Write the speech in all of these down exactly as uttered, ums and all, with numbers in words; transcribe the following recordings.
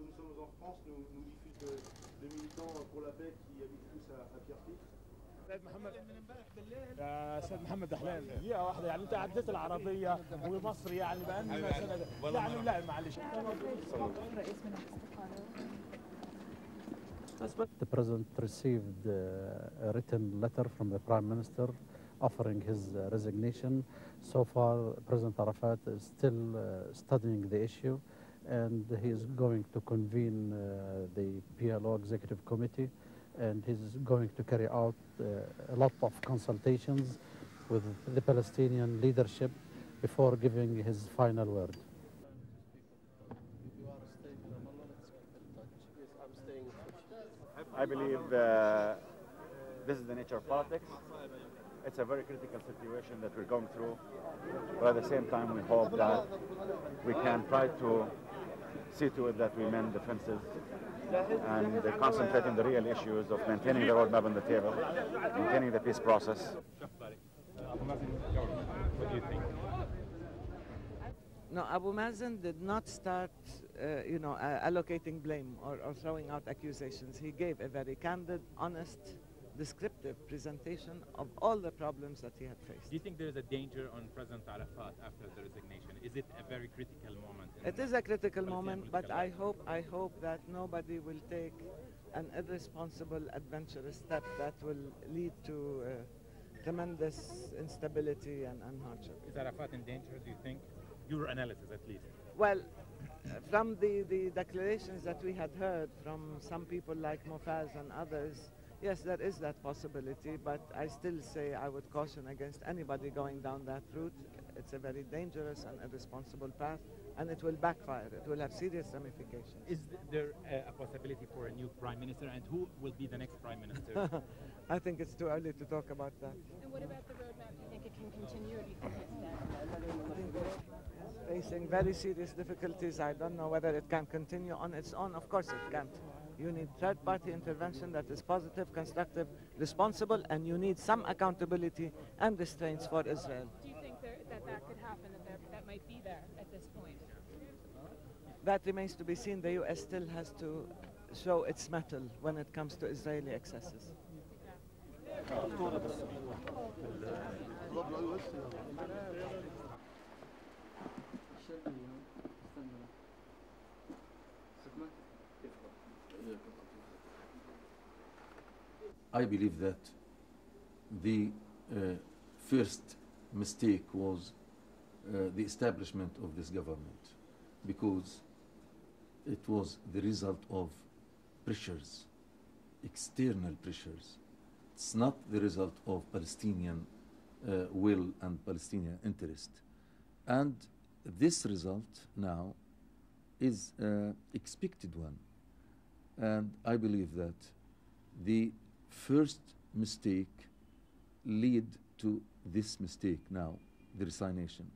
que nous sommes en France, nous, nous diffusent de, de militants pour la paix qui habitent tous à, à Pierrefitte. سيد محمد يا سيد محمد احلام دقيقه واحده يعني انت عديت العربيه ومصر يعني بقى لنا سنه يعني لا معلش رئيس مجلس The president received a written letter from the prime minister offering his resignation. So far President Arafat is still studying the issue and he is going to convene the P L O executive committee. And he's going to carry out uh, a lot of consultations with the Palestinian leadership before giving his final word. I believe uh, this is the nature of politics. It's a very critical situation that we're going through, but at the same time we hope that we can try to see to it that we mend the fences and concentrate on the real issues of maintaining the roadmap on the table, maintaining the peace process. What do you think? No, Abu Mazen did not start, uh, you know, uh, allocating blame or, or throwing out accusations. He gave a very candid, honest, descriptive presentation of all the problems that he had faced. Do you think there is a danger on President Arafat after the resignation? Is it a very critical moment? It is a critical moment, but I hope, I hope that nobody will take an irresponsible, adventurous step that will lead to uh, tremendous instability and, and hardship. Is Arafat in danger, do you think? Your analysis, at least. Well, from the, the declarations that we had heard from some people like Mofaz and others, yes, there is that possibility, but I still say I would caution against anybody going down that route. It's a very dangerous and irresponsible path, and it will backfire. It will have serious ramifications. Is there a possibility for a new prime minister, and who will be the next prime minister? I think it's too early to talk about that. And what about the roadmap? Do you think it can continue, or do you think it's that? Facing very serious difficulties. I don't know whether it can continue on its own. Of course it can't. You need third-party intervention that is positive, constructive, responsible, and you need some accountability and restraints for Israel. Do you think there, that that could happen, that there, that might be there at this point? That remains to be seen. The U S still has to show its mettle when it comes to Israeli excesses. I believe that the uh, first mistake was uh, the establishment of this government, because it was the result of pressures, external pressures. It's not the result of Palestinian uh, will and Palestinian interest. And this result now is an uh, expected one. And I believe that the first mistake lead to this mistake now, the resignation.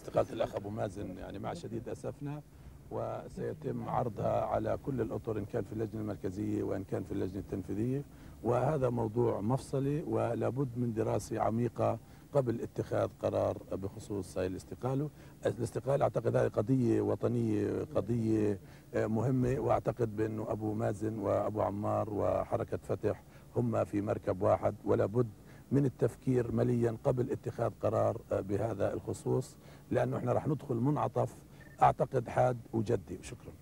استقالة الأخ أبو مازن يعني مع شديد أسفنا، وسيتم عرضها على كل الأطر إن كان في اللجنة المركزية وإن كان في اللجنة التنفيذية، وهذا موضوع مفصلي ولابد من دراسة عميقة قبل اتخاذ قرار بخصوص هاي الاستقاله، الاستقاله اعتقد هذه قضيه وطنيه، قضيه مهمه، واعتقد بانه ابو مازن وابو عمار وحركه فتح هم في مركب واحد، ولا بد من التفكير مليا قبل اتخاذ قرار بهذا الخصوص، لانه احنا رح ندخل منعطف اعتقد حاد وجدي. وشكرا.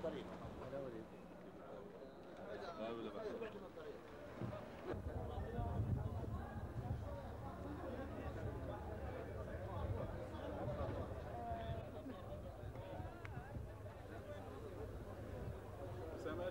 Okay.